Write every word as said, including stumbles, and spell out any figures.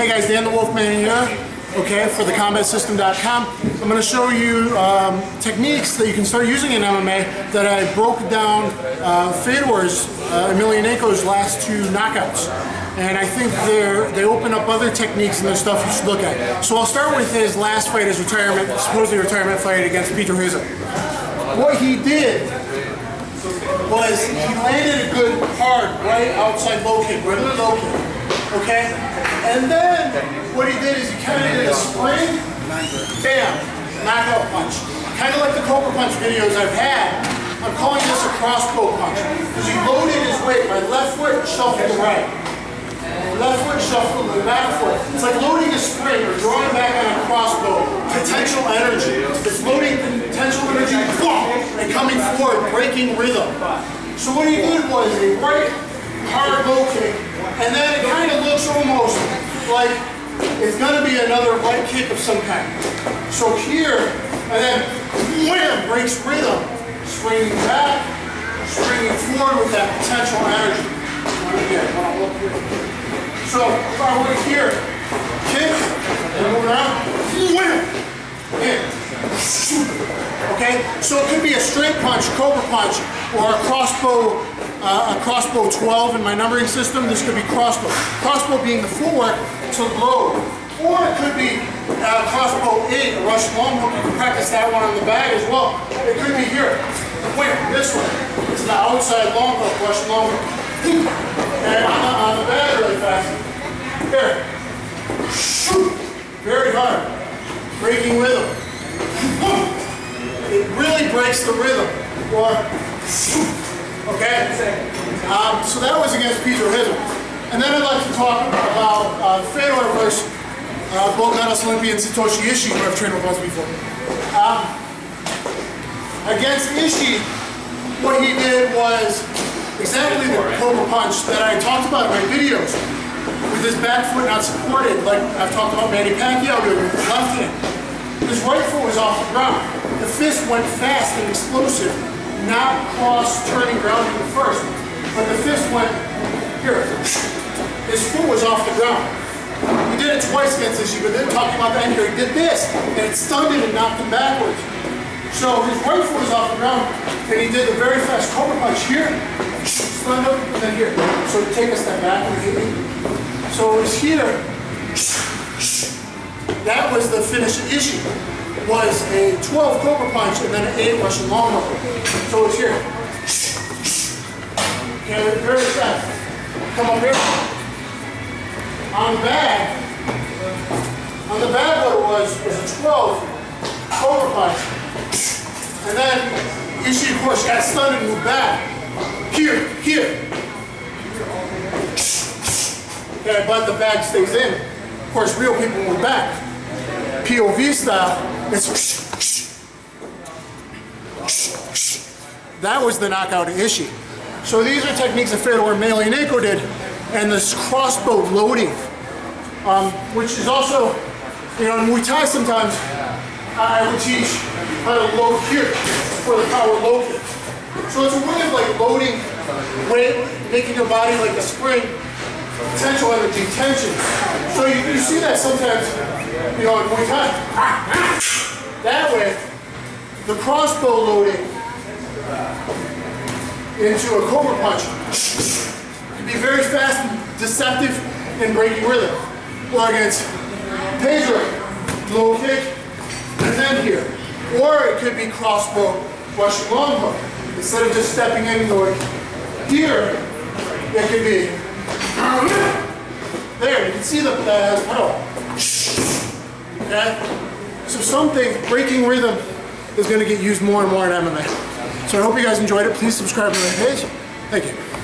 Hey guys, Dan the Wolfman here, okay, for the combat system dot com. I'm going to show you um, techniques that you can start using in M M A that I broke down uh, Fedor's, uh, Emelianenko's last two knockouts. And I think they they open up other techniques and there's stuff you should look at. So I'll start with his last fight, his retirement, supposedly retirement fight against Peter Hazel. What he did was he landed a good hard right outside low kick, right low kick, okay? And then what he did is he kind of did a spring, bam, knockout punch. Kind of like the Cobra Punch videos I've had. I'm calling this a crossbow punch because he loaded his weight by left foot, shuffled the right. Left foot shuffle, the back foot. It's like loading a spring or drawing back on a crossbow. Potential energy. It's loading potential energy and coming forward, breaking rhythm. So what he did was a right hard low kick, and then it kind of looks almost like it's going to be another right kick of some kind. So here, and then wham, breaks rhythm. Springing back, springing forward with that potential energy. So, if I went here, kick, and move around, wham, hit, okay? So it could be a straight punch, Cobra Punch, or a crossbow, uh, a crossbow twelve in my numbering system. This could be crossbow. Crossbow being the footwork to load. Or it could be uh, crossbow eight, a rush long hook. You can practice that one on the bag as well. It could be here, wait, this one. It's the outside long hook, rush long hook. And on the bag really fast. Here. Shoot. Very hard. Breaking rhythm. It really breaks the rhythm. Or shoot. Okay? Um, so that was against Peter Hazel. And then I'd like to talk about uh, Fedor versus uh, gold medalist Olympian Satoshi Ishii, who I've trained with once before. Um, against Ishii, what he did was exactly the Cobra Punch that I talked about in my videos, with his back foot not supported, like I've talked about Manny Pacquiao doing with his left hand. His right foot was off the ground. The fist went fast and explosive, not cross-turning ground at first, but the fist went here. His foot was off the ground. He did it twice against this, but then talking about that here, he did this, and it stunned him and knocked him backwards. So his right foot was off the ground, and he did the very fast Cobra Punch here. Slend up, and then here. So take a step back and hit me. So it was here. That was the finish issue. Was a twelve Cobra Punch and then an eight Russian long hook. So it's here. Okay, very fast. Come up here. On the bag, on the bag what it was was a twelve Cobra Punch. And then Ishii, of course, got stunned and moved back. Here, here. Okay, but the bag stays in. Of course, real people move back. P O V style, it's that was the knockout of Ishii. So these are techniques that Fedor Emelianenko did, and this crossbow loading, um, which is also, you know, in Muay Thai sometimes, I would teach how to load here for the power load kick. So it's a way of like loading weight, making your body like a spring, potential energy, tension. So you, you see that sometimes, you know, in Muay Thai. That way, the crossbow loading into a Cobra Punch can be very fast and deceptive and breaking rhythm. Or against Pedro, low kick, and then here. Or it could be crossbow, rushing long hook. Instead of just stepping in like here, it could be there. You can see the that has pedal. Okay? So something breaking rhythm is going to get used more and more in M M A. So I hope you guys enjoyed it. Please subscribe to my page. Thank you.